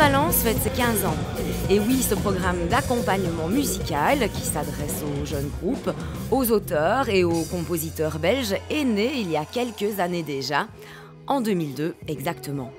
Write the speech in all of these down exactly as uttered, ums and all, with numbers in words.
Balance fête ses quinze ans. Et oui, ce programme d'accompagnement musical qui s'adresse aux jeunes groupes, aux auteurs et aux compositeurs belges est né il y a quelques années déjà, en deux mille deux exactement.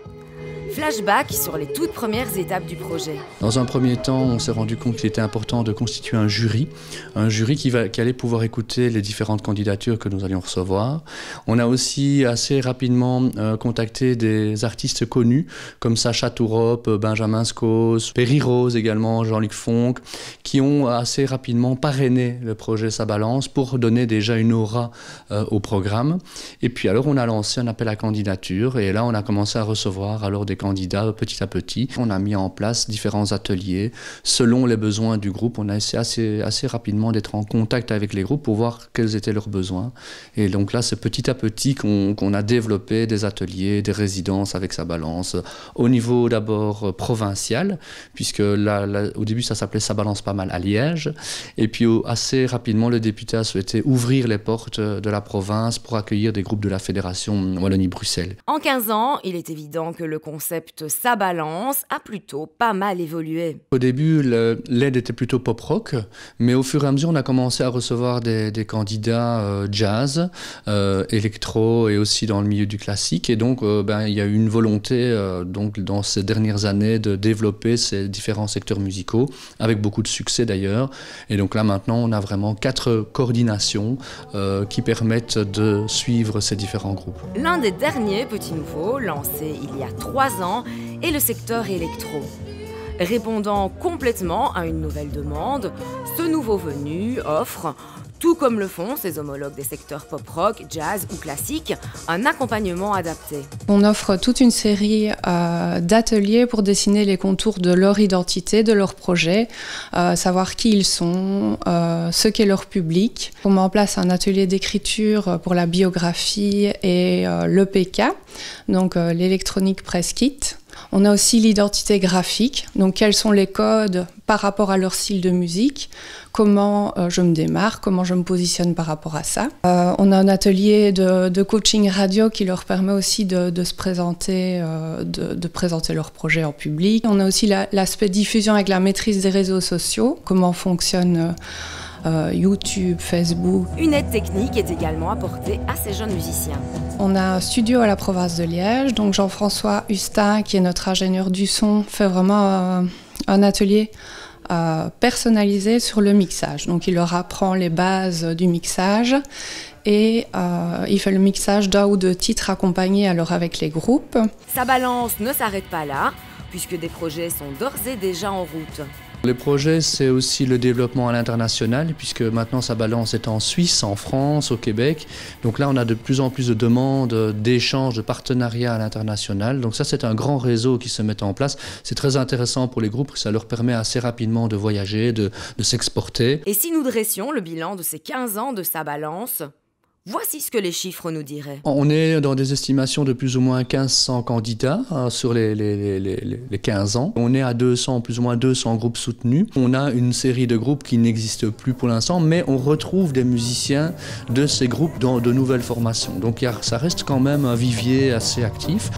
Flashback sur les toutes premières étapes du projet. Dans un premier temps, on s'est rendu compte qu'il était important de constituer un jury, un jury qui, va, qui allait pouvoir écouter les différentes candidatures que nous allions recevoir. On a aussi assez rapidement euh, contacté des artistes connus comme Sacha Tourop, Benjamin Scos, Perry Rose également, Jean-Luc Fonck, qui ont assez rapidement parrainé le projet Ça Balance pour donner déjà une aura euh, au programme. Et puis alors on a lancé un appel à candidature et là on a commencé à recevoir alors des candidats petit à petit. On a mis en place différents ateliers selon les besoins du groupe. On a essayé assez, assez rapidement d'être en contact avec les groupes pour voir quels étaient leurs besoins. Et donc là, c'est petit à petit qu'on qu'on a développé des ateliers, des résidences avec Ça Balance au niveau d'abord provincial, puisque là, là, au début, ça s'appelait Ça Balance pas mal à Liège. Et puis assez rapidement, le député a souhaité ouvrir les portes de la province pour accueillir des groupes de la Fédération Wallonie-Bruxelles. En quinze ans, il est évident que le conseil Le concept Ça Balance a plutôt pas mal évolué. Au début, l'aide était plutôt pop-rock, mais au fur et à mesure, on a commencé à recevoir des, des candidats euh, jazz, euh, électro et aussi dans le milieu du classique. Et donc, euh, ben, il y a eu une volonté euh, donc, dans ces dernières années de développer ces différents secteurs musicaux, avec beaucoup de succès d'ailleurs. Et donc là, maintenant, on a vraiment quatre coordinations euh, qui permettent de suivre ces différents groupes. L'un des derniers petits nouveaux, lancé il y a trois ans, et le secteur électro. Répondant complètement à une nouvelle demande, ce nouveau venu offre, tout comme le font ses homologues des secteurs pop-rock, jazz ou classique, un accompagnement adapté. On offre toute une série euh, d'ateliers pour dessiner les contours de leur identité, de leur projet, euh, savoir qui ils sont, euh, ce qu'est leur public. On met en place un atelier d'écriture pour la biographie et euh, l'E P K, donc euh, l'Electronic Press Kit. On a aussi l'identité graphique, donc quels sont les codes par rapport à leur style de musique, comment euh, je me démarre, comment je me positionne par rapport à ça. Euh, on a un atelier de, de coaching radio qui leur permet aussi de, de se présenter, euh, de, de présenter leur projet en public. On a aussi la, l'aspect diffusion avec la maîtrise des réseaux sociaux, comment fonctionne euh, Euh, YouTube, Facebook. Une aide technique est également apportée à ces jeunes musiciens. On a un studio à la province de Liège, donc Jean-François Hustin, qui est notre ingénieur du son, fait vraiment euh, un atelier euh, personnalisé sur le mixage. Donc il leur apprend les bases du mixage et euh, il fait le mixage d'un ou deux titres accompagnés alors avec les groupes. Ça Balance ne s'arrête pas là, puisque des projets sont d'ores et déjà en route. Les projets, c'est aussi le développement à l'international, puisque maintenant Ça Balance est en Suisse, en France, au Québec. Donc là, on a de plus en plus de demandes, d'échanges, de partenariats à l'international. Donc ça, c'est un grand réseau qui se met en place. C'est très intéressant pour les groupes, ça leur permet assez rapidement de voyager, de, de s'exporter. Et si nous dressions le bilan de ces quinze ans de Ça Balance, voici ce que les chiffres nous diraient. On est dans des estimations de plus ou moins mille cinq cents candidats hein, sur les, les, les, les quinze ans. On est à deux cents, plus ou moins deux cents groupes soutenus. On a une série de groupes qui n'existent plus pour l'instant, mais on retrouve des musiciens de ces groupes dans de nouvelles formations. Donc ça reste quand même un vivier assez actif.